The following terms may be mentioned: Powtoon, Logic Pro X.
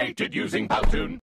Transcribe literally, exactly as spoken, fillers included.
created using Powtoon.